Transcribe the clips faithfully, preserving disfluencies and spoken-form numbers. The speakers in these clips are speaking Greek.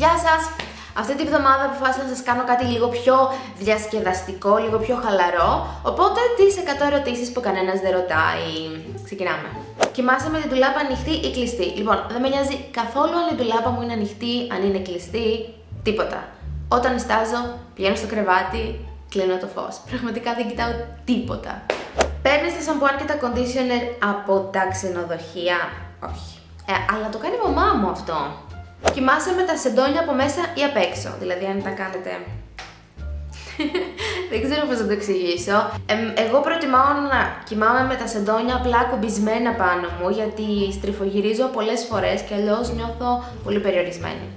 Γεια σας! Αυτή την εβδομάδα αποφάσισα να σας κάνω κάτι λίγο πιο διασκεδαστικό, λίγο πιο χαλαρό. Οπότε τις εκατό ερωτήσεις που κανένας δεν ρωτάει. Ξεκινάμε. Κοιμάσαι με την ντουλάπα ανοιχτή ή κλειστή? Λοιπόν, δεν με νοιάζει καθόλου αν η ντουλάπα μου είναι ανοιχτή, αν είναι κλειστή, τίποτα. Όταν νιστάζω, πηγαίνω στο κρεβάτι, κλείνω το φως. Πραγματικά δεν κοιτάω τίποτα. Παίρνεις τα σαμπουάν και τα conditioner από τα ξενοδοχεία? Όχι. Ε, αλλά το κάνει η μαμά μου αυτό. Κοιμάσαι με τα σεντόνια από μέσα ή απ' έξω? Δηλαδή αν τα κάνετε... δεν ξέρω πώς να το εξηγήσω. Ε, εγώ προτιμάω να κοιμάμαι με τα σεντόνια απλά κουμπισμένα πάνω μου, γιατί στριφογυρίζω πολλές φορές και αλλιώς νιώθω πολύ περιορισμένη.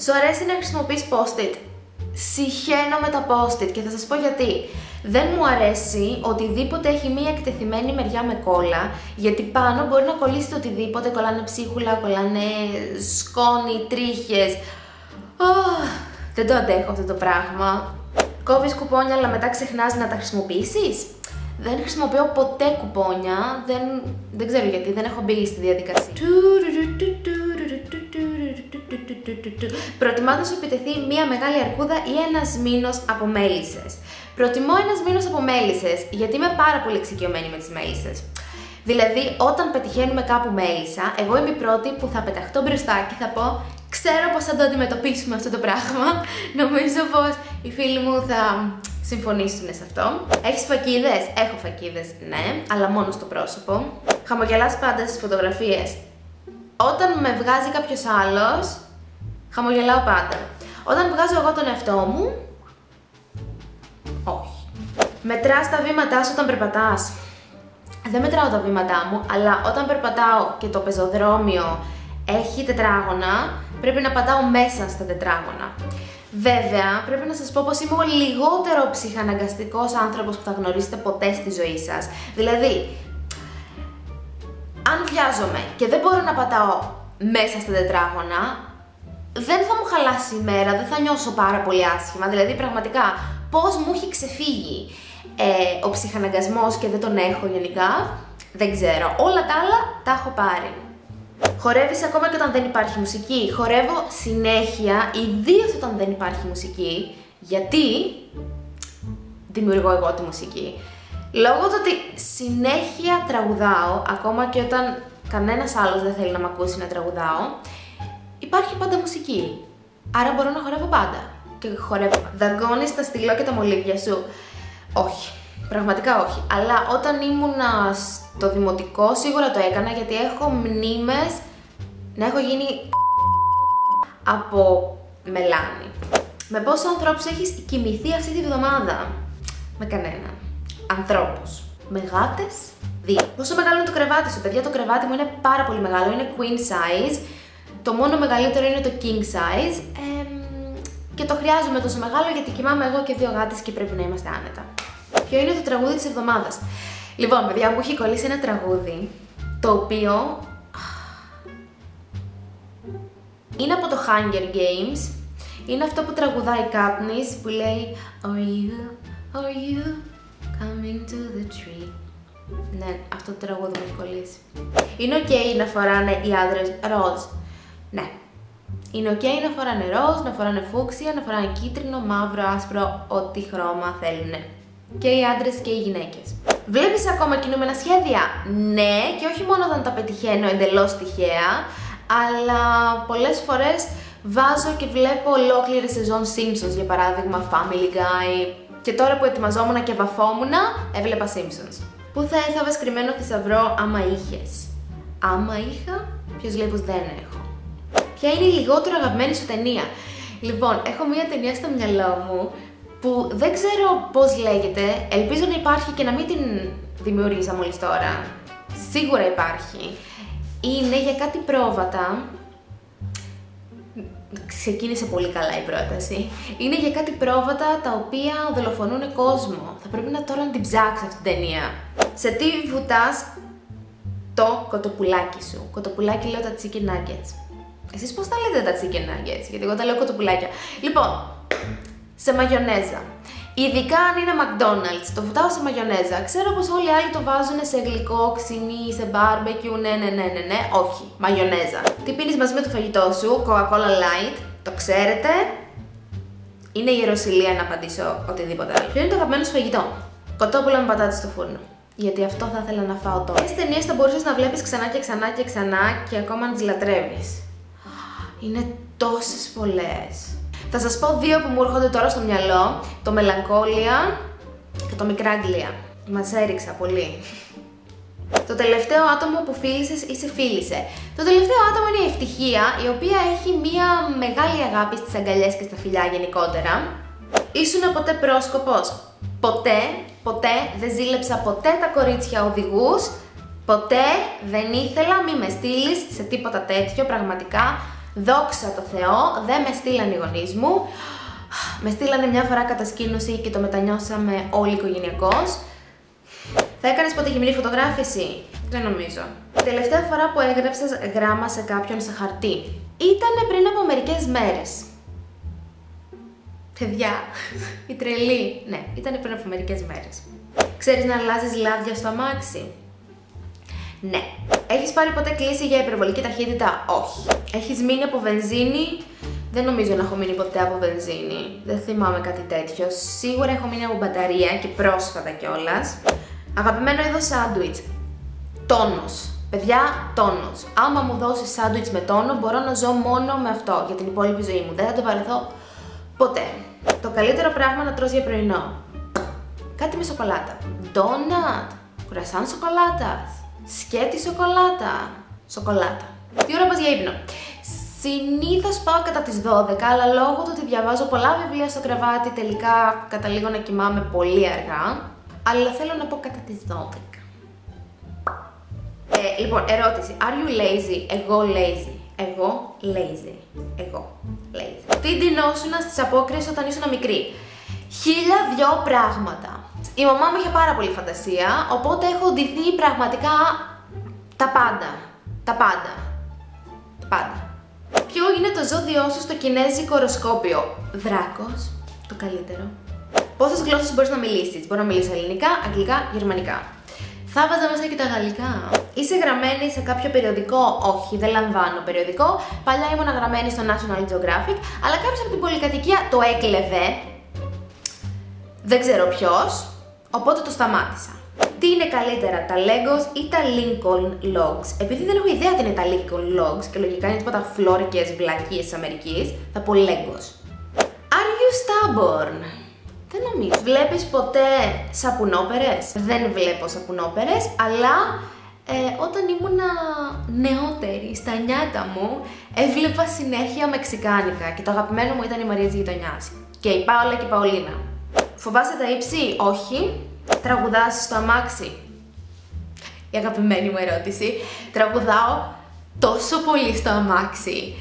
Σου αρέσει να χρησιμοποιείς post-it? Συχαίνω με τα post-it και θα σας πω γιατί. Δεν μου αρέσει οτιδήποτε έχει μία εκτεθειμένη μεριά με κόλλα, γιατί πάνω μπορεί να κολλήσει το οτιδήποτε, κολλάνε ψίχουλα, κολλάνε σκόνη, τρίχες. Oh, δεν το αντέχω αυτό το πράγμα. Κόβεις κουπόνια αλλά μετά ξεχνάς να τα χρησιμοποιήσεις? Δεν χρησιμοποιώ ποτέ κουπόνια, δεν, δεν ξέρω γιατί, δεν έχω μπει στη διαδικασία. Προτιμώ να σου επιτεθεί μία μεγάλη αρκούδα ή ένας μήνος από μέλισσες. Προτιμώ ένας μήνος από μέλισσες, γιατί είμαι πάρα πολύ εξοικειωμένη με τις μέλισσες. Δηλαδή, όταν πετυχαίνουμε κάπου μέλισσα, εγώ είμαι η πρώτη που θα πεταχτώ μπροστά και θα πω ξέρω πως θα το αντιμετωπίσουμε αυτό το πράγμα. Νομίζω πως οι φίλοι μου θα συμφωνήσουν σε αυτό. Έχεις φακίδες? Έχω φακίδες, ναι, αλλά μόνο στο πρόσωπο. Χαμογελάς πάντα στις φωτογραφίες? Όταν με βγάζει κάποιος άλλος, χαμογελάω πάντα. Όταν βγάζω εγώ τον εαυτό μου, όχι. Μετράς τα βήματά σου όταν περπατάς? Δεν μετράω τα βήματά μου, αλλά όταν περπατάω και το πεζοδρόμιο έχει τετράγωνα, πρέπει να πατάω μέσα στα τετράγωνα. Βέβαια, πρέπει να σας πω πως είμαι ο λιγότερο ψυχαναγκαστικός άνθρωπος που θα γνωρίσετε ποτέ στη ζωή σας. Δηλαδή, αν βιάζομαι και δεν μπορώ να πατάω μέσα στα τετράγωνα, δεν θα μου χαλάσει η μέρα, δεν θα νιώσω πάρα πολύ άσχημα. Δηλαδή, πραγματικά, πώς μου έχει ξεφύγει ε, ο ψυχαναγκασμός και δεν τον έχω γενικά, δεν ξέρω. Όλα τα άλλα τα έχω πάρει. Χορεύεις ακόμα και όταν δεν υπάρχει μουσική? Χορεύω συνέχεια, ιδίως όταν δεν υπάρχει μουσική, γιατί δημιουργώ εγώ τη μουσική. Λόγω του ότι συνέχεια τραγουδάω, ακόμα και όταν κανένας άλλος δεν θέλει να μ' ακούσει να τραγουδάω, υπάρχει πάντα μουσική, άρα μπορώ να χορεύω πάντα και χορεύω. Δαγκώνεις τα στυλό και τα μολύβια σου? Όχι, πραγματικά όχι. Αλλά όταν ήμουνα στο δημοτικό σίγουρα το έκανα, γιατί έχω μνήμες να έχω γίνει από μελάνι. Με πόσους ανθρώπους έχεις κοιμηθεί αυτή τη βδομάδα? Με κανέναν. Ανθρώπους. Με γάτες? Δύο. Πόσο μεγάλο είναι το κρεβάτι σου? Παιδιά, το κρεβάτι μου είναι πάρα πολύ μεγάλο, είναι queen size. Το μόνο μεγαλύτερο είναι το king size ε, και το χρειάζομαι τόσο μεγάλο γιατί κοιμάμαι εγώ και δύο γάτες και πρέπει να είμαστε άνετα. Ποιο είναι το τραγούδι της εβδομάδας? Λοιπόν, παιδιά, μου έχει κολλήσει ένα τραγούδι το οποίο είναι από το Hunger Games. Είναι αυτό που τραγουδάει η Katniss που λέει Are you, are you coming to the tree? Ναι, αυτό το τραγούδι μου έχει κολλήσει. Είναι ok να φοράνε οι άντρες ροζ? Ναι. Είναι ok να φοράνε ροζ, να φοράνε φούξια, να φοράνε κίτρινο, μαύρο, άσπρο, ό,τι χρώμα θέλουν. Και οι άντρες και οι γυναίκες. Βλέπεις ακόμα κινούμενα σχέδια? Ναι, και όχι μόνο όταν τα πετυχαίνω εντελώς τυχαία, αλλά πολλές φορές βάζω και βλέπω ολόκληρη σεζόν Simpsons, για παράδειγμα Family Guy. Και τώρα που ετοιμαζόμουν και βαφόμουνα, έβλεπα Simpsons. Πού θα έθαβες κρυμμένο θησαυρό άμα είχες? Άμα είχα, ποιος λέει πως δεν έχω? Ποια είναι η λιγότερο αγαπημένη σου ταινία? Λοιπόν, έχω μία ταινία στο μυαλό μου που δεν ξέρω πώς λέγεται. Ελπίζω να υπάρχει και να μην την δημιούργησα μόλις τώρα. Σίγουρα υπάρχει. Είναι για κάτι πρόβατα. Ξεκίνησε πολύ καλά η πρόταση. Είναι για κάτι πρόβατα τα οποία δολοφονούν κόσμο. Θα πρέπει να τώρα να την ψάξω αυτή την ταινία. Σε τι βουτάς το κοτοπουλάκι σου? Κοτοπουλάκι λέω τα chicken nuggets. Εσείς πώς τα λέτε τα chicken nuggets? Γιατί εγώ τα λέω κοτοπουλάκια. Λοιπόν, σε μαγιονέζα. Ειδικά αν είναι McDonald's, το βουτάω σε μαγιονέζα. Ξέρω πως όλοι οι άλλοι το βάζουν σε γλυκό, ξινή, σε barbecue, ναι, ναι, ναι, ναι, ναι, όχι, μαγιονέζα. Τι πίνεις μαζί με το φαγητό σου? Coca-Cola Light. Το ξέρετε. Είναι γεροσιλία να απαντήσω οτιδήποτε άλλο. Ποιο είναι το αγαπημένο σου φαγητό? Κοτόπουλα με πατάτες στο φούρνο. Γιατί αυτό θα ήθελα να φάω τώρα. Ποιες ταινίες θα μπορούσες να βλέπεις ξανά και ξανά και ξανά και ακόμα να τις λατρεύεις? Είναι τόσες πολλές. Θα σας πω δύο που μου έρχονται τώρα στο μυαλό. Το Μελαγχολία και το Μικρά Αγγλία. Μας έριξα πολύ. Το τελευταίο άτομο που φίλησες ή σε φίλησε. Το τελευταίο άτομο είναι η Ευτυχία, η οποία έχει μία μεγάλη αγάπη στις αγκαλιές και στα φιλιά γενικότερα. Ήσουνα ποτέ πρόσκοπος? Ποτέ, ποτέ δεν ζήλεψα ποτέ τα κορίτσια οδηγούς. Ποτέ δεν ήθελα, μη με στείλεις σε τίποτα τέτοιο, πραγματικά. Δόξα τω Θεώ, δεν με στείλαν οι γονείς μου. Με στείλανε μια φορά κατασκήνωση και το μετανιώσαμε όλοι οικογενειακώς. Θα έκανες ποτέ γυμνή φωτογράφηση? Δεν νομίζω. Η τελευταία φορά που έγραψες γράμμα σε κάποιον σε χαρτί? Ήτανε πριν από μερικές μέρες. Παιδιά, η τρελή. Ναι, ήτανε πριν από μερικές μέρες. Ξέρεις να αλλάζεις λάδια στο αμάξι? Ναι. Έχεις πάρει ποτέ κλίση για υπερβολική ταχύτητα? Όχι. Έχεις μείνει από βενζίνη? Δεν νομίζω να έχω μείνει ποτέ από βενζίνη. Δεν θυμάμαι κάτι τέτοιο. Σίγουρα έχω μείνει από μπαταρία και πρόσφατα κιόλας. Αγαπημένο είδος σάντουιτς? Τόνος. Παιδιά, τόνος. Άμα μου δώσεις σάντουιτς με τόνο, μπορώ να ζω μόνο με αυτό για την υπόλοιπη ζωή μου. Δεν θα το βαρεθώ ποτέ. Το καλύτερο πράγμα να τρως για πρωινό? Κάτι με σοκολάτα. Ντόνατ. Κουρασάν σοκολάτας. Σκέτη σοκολάτα. Σοκολάτα. Τι ώρα πας για ύπνο? Συνήθως πάω κατά τις δώδεκα, αλλά λόγω του ότι διαβάζω πολλά βιβλία στο κρεβάτι, τελικά καταλήγω να κοιμάμαι πολύ αργά. Αλλά θέλω να πω κατά τις δώδεκα. Ε, λοιπόν, ερώτηση. Are you lazy? Εγώ lazy. Εγώ lazy. Εγώ lazy. Τι ντυνόσουνα στις απόκριες όταν ήσουν μικρή? Χίλια δυο πράγματα. Η μαμά μου είχε πάρα πολύ φαντασία, οπότε έχω ντυθεί πραγματικά τα πάντα. Τα πάντα. Τα πάντα. Ποιο είναι το ζώδιό σου στο κινέζικο οροσκόπιο? Δράκος. Το καλύτερο. Πόσες γλώσσες μπορείς να μιλήσεις? Μπορώ να μιλήσω ελληνικά, αγγλικά, γερμανικά. Θα βάζα μέσα και τα γαλλικά. Είσαι γραμμένη σε κάποιο περιοδικό? Όχι, δεν λαμβάνω περιοδικό. Παλιά ήμουν γραμμένη στο National Geographic, αλλά κάποιος από την πολυκατοικία το έκλεβε. Δεν ξέρω ποιος, οπότε το σταμάτησα. Τι είναι καλύτερα, τα Legos ή τα Lincoln Logs? Επειδή δεν έχω ιδέα τι είναι τα Lincoln Logs και λογικά είναι τίποτα φλόρικες βλακίες της Αμερικής, θα πω Legos. Are you stubborn? Δεν νομίζω. Βλέπεις ποτέ σαπουνόπερες? Δεν βλέπω σαπουνόπερες, αλλά ε, όταν ήμουνα νεότερη, στα νιάτα μου, έβλεπα συνέχεια μεξικάνικα και το αγαπημένο μου ήταν η Μαρία της Γειτονιάς και η Πάολα και η Παολίνα. Φοβάσαι τα ύψη? Όχι. Τραγουδάς στο αμάξι? Η αγαπημένη μου ερώτηση. Τραγουδάω τόσο πολύ στο αμάξι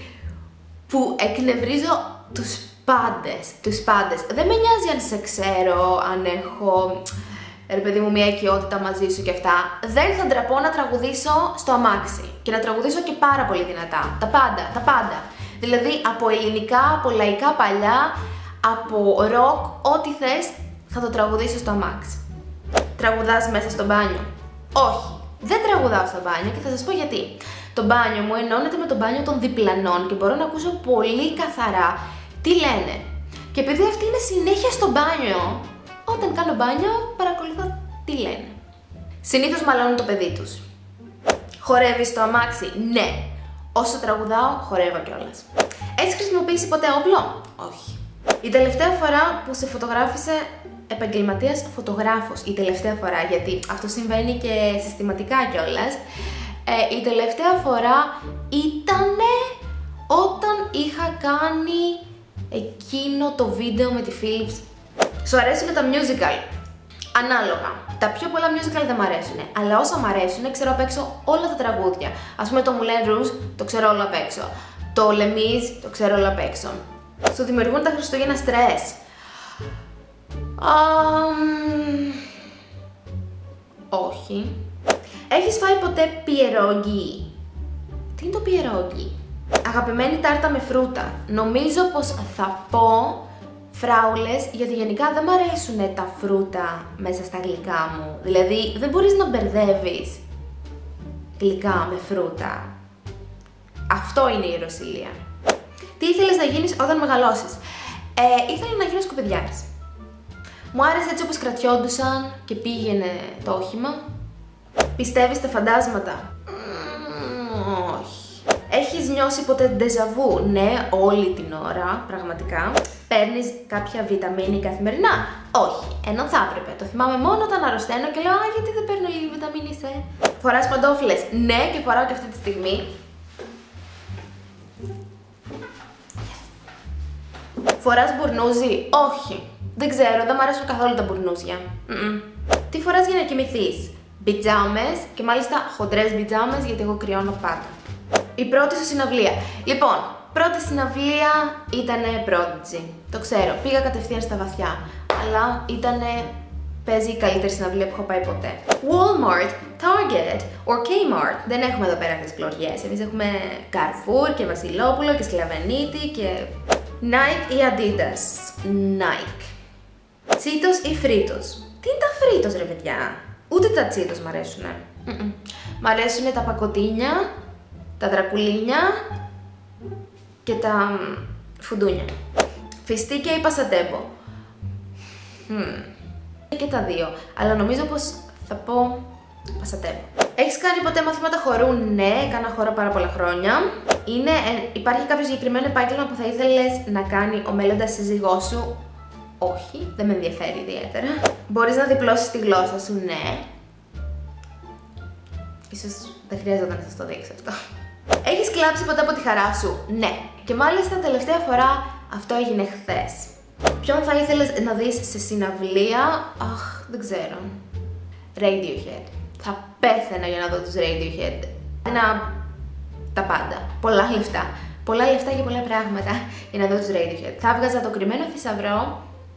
που εκνευρίζω τους πάντες, τους πάντες. Δεν με νοιάζει αν σε ξέρω, αν έχω, ρε παιδί μου, μια οικειότητα μαζί σου και αυτά. Δεν θα ντραπώ να τραγουδήσω στο αμάξι και να τραγουδήσω και πάρα πολύ δυνατά. Τα πάντα, τα πάντα. Δηλαδή από ελληνικά, από λαϊκά παλιά, από ροκ, ό,τι θες θα το τραγουδήσω στο αμάξι. Τραγουδάς μέσα στο μπάνιο? Όχι, δεν τραγουδάω στο μπάνιο και θα σας πω γιατί. Το μπάνιο μου ενώνεται με το μπάνιο των διπλανών και μπορώ να ακούσω πολύ καθαρά τι λένε. Και επειδή αυτή είναι συνέχεια στο μπάνιο, όταν κάνω μπάνιο παρακολουθώ τι λένε. Συνήθως μαλώνουν το παιδί τους. Χορεύεις στο αμάξι? Ναι. Όσο τραγουδάω, χορεύω κιόλας. Έχεις χρησιμοποιήσει ποτέ όπλο? Όχι. Η τελευταία φορά που σε φωτογράφησε επαγγελματίας φωτογράφος, η τελευταία φορά, γιατί αυτό συμβαίνει και συστηματικά κιόλας, ε, η τελευταία φορά ήτανε όταν είχα κάνει εκείνο το βίντεο με τη Philips. Σου αρέσουν τα musical? Ανάλογα. Τα πιο πολλά musical δεν μ' αρέσουν, αλλά όσα μ' αρέσουν ξέρω απ' έξω όλα τα τραγούδια. Ας πούμε το Moulin Rouge το ξέρω όλο απ' έξω. Το Les Mis το ξέρω όλο απ' έξω. Σου δημιουργούν τα Χριστούγεννα στρες? Um, όχι. Έχεις φάει ποτέ πιερόγγι? Τι είναι το πιερόγγι? Αγαπημένη τάρτα με φρούτα? Νομίζω πως θα πω φράουλες, γιατί γενικά δεν μ' αρέσουν τα φρούτα μέσα στα γλυκά μου. Δηλαδή δεν μπορείς να μπερδεύεις γλυκά με φρούτα. Αυτό είναι η γεροσιλία. Τι ήθελες να γίνεις όταν μεγαλώσεις? Ε, ήθελα να γίνω σκουπιδιάρης. Μου άρεσε έτσι όπως κρατιόντουσαν και πήγαινε το όχημα. Πιστεύεις στα φαντάσματα? Mm, όχι. Έχεις νιώσει ποτέ ντεζαβού? Ναι, όλη την ώρα, πραγματικά. Παίρνεις κάποια βιταμίνη καθημερινά? Όχι, ενώ θα έπρεπε. Το θυμάμαι μόνο όταν αρρωσταίνω και λέω, α, γιατί δεν παίρνω λίγη βιταμίνη σε. Φοράς παντόφλες? Ναι, και φοράω και αυτή τη στιγμή. Φοράς μπουρνούζι? Όχι. Δεν ξέρω, δεν μου αρέσουν καθόλου τα μπουρνούζια. Mm-mm. Τι φοράς για να κοιμηθείς? Μπιτζάμες, και μάλιστα χοντρές μπιτζάμες, γιατί εγώ κρυώνω πάντα. Η πρώτη σου συναυλία. Λοιπόν, πρώτη συναυλία ήτανε Prodigy. Το ξέρω, πήγα κατευθείαν στα βαθιά. Αλλά ήτανε, παίζει η καλύτερη συναυλία που έχω πάει ποτέ. Walmart, Target or Kmart. Δεν έχουμε εδώ πέρα αυτές τις πλωριές. Εμείς έχουμε Carrefour και Βασιλόπουλο και Σκλαβενίτη και... Nike ή Adidas? Nike. Cheetos ή Fritos? Τι είναι τα Fritos ρε παιδιά? Ούτε τα Cheetos μ' αρέσουνε. Mm -mm. Μ' αρέσουνε τα πακοτίνια, τα δρακουλίνια και τα φουντούνια. Φιστίκια ή πασατέμπο? Mm. Και τα δύο, αλλά νομίζω πως θα πω πασατέμπο. Έχεις κάνει ποτέ μαθήματα χορού? Ναι, έκανα χώρο πάρα πολλά χρόνια. Είναι, ε, υπάρχει κάποιο συγκεκριμένο επάγγελμα που θα ήθελες να κάνει ο μέλλοντας σύζυγός σου? Όχι, δεν με ενδιαφέρει ιδιαίτερα. Μπορείς να διπλώσεις τη γλώσσα σου? Ναι. Ίσως δεν χρειάζεται να σας το δείξω αυτό. Έχεις κλάψει ποτέ από τη χαρά σου? Ναι. Και μάλιστα τελευταία φορά αυτό έγινε χθες. Ποιον θα ήθελες να δεις σε συναυλία? Αχ, δεν ξέρω. Radiohead. Θα πέθαινα για να δω τους Radiohead. Να... τα πάντα. Πολλά λεφτά. Πολλά λεφτά για πολλά πράγματα για να δω τους Radiohead. Θα βγάζα το κρυμμένο θησαυρό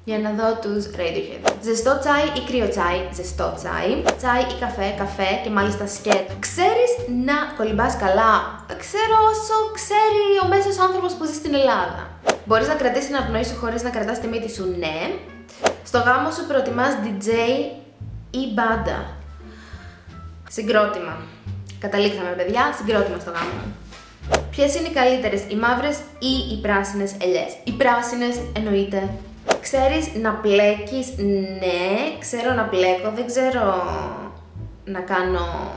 για να δω τους Radiohead. Ζεστό τσάι ή κρύο τσάι? Ζεστό τσάι. Τσάι ή καφέ? Καφέ, και μάλιστα σκέτ. Ξέρεις να κολυμπάς καλά? Ξέρω όσο ξέρει ο μέσος άνθρωπος που ζει στην Ελλάδα. Μπορείς να κρατήσεις την αναπνοή σου χωρίς να κρατάς τη μύτη σου? Ναι. Στο γάμο σου προτιμάς ντι τζέι ή μπάντα? Συγκρότημα. Καταλήξαμε παιδιά, συγκρότημα στο γάμο. Ποιες είναι οι καλύτερες, οι μαύρες ή οι πράσινες ελιές? Οι πράσινες εννοείται. Ξέρεις να πλέκεις? Ναι, ξέρω να πλέκω, δεν ξέρω να κάνω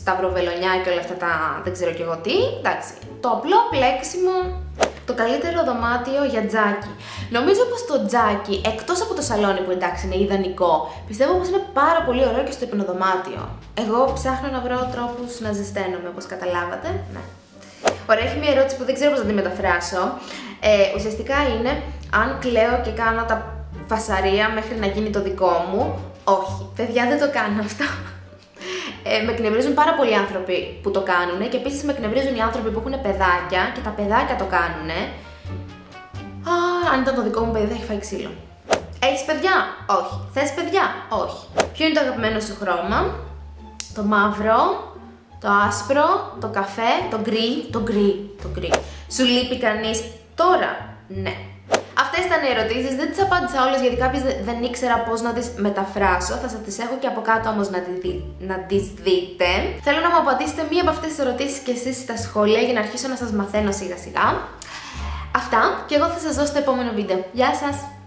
σταυροβελονιά και όλα αυτά τα δεν ξέρω κι εγώ τι. Εντάξει, το απλό πλέξιμο. Το καλύτερο δωμάτιο για τζάκι? Νομίζω πως το τζάκι, εκτός από το σαλόνι που εντάξει είναι ιδανικό, πιστεύω πως είναι πάρα πολύ ωραίο και στο υπνοδωμάτιο. Εγώ ψάχνω να βρω τρόπους να ζεσταίνομαι, όπως καταλάβατε. Ναι. Ωραία, έχει μια ερώτηση που δεν ξέρω πώς να τη μεταφράσω. Ε, ουσιαστικά είναι αν κλαίω και κάνω τα φασαρία μέχρι να γίνει το δικό μου. Όχι, παιδιά δεν το κάνω αυτό. Ε, με εκνευρίζουν πάρα πολλοί άνθρωποι που το κάνουν και επίσης με εκνευρίζουν οι άνθρωποι που έχουν παιδάκια και τα παιδάκια το κάνουν. Α, αν ήταν το δικό μου παιδί θα έχει φάει ξύλο. Έχεις παιδιά? Όχι. Θες παιδιά? Όχι. Ποιο είναι το αγαπημένο σου χρώμα? Το μαύρο, το άσπρο, το καφέ, το γκρι, το γκρι, το γκρι. Σου λείπει κανείς τώρα? Ναι. Αυτές ήταν οι ερωτήσεις, δεν τις απάντησα όλες γιατί κάποιες δεν ήξερα πώς να τις μεταφράσω. Θα σας τις έχω και από κάτω όμως να, τη, να τις δείτε. Θέλω να μου απαντήσετε μία από αυτές τις ερωτήσεις και εσείς στα σχόλια για να αρχίσω να σας μαθαίνω σιγά σιγά. Αυτά, και εγώ θα σας δω στο επόμενο βίντεο. Γεια σας!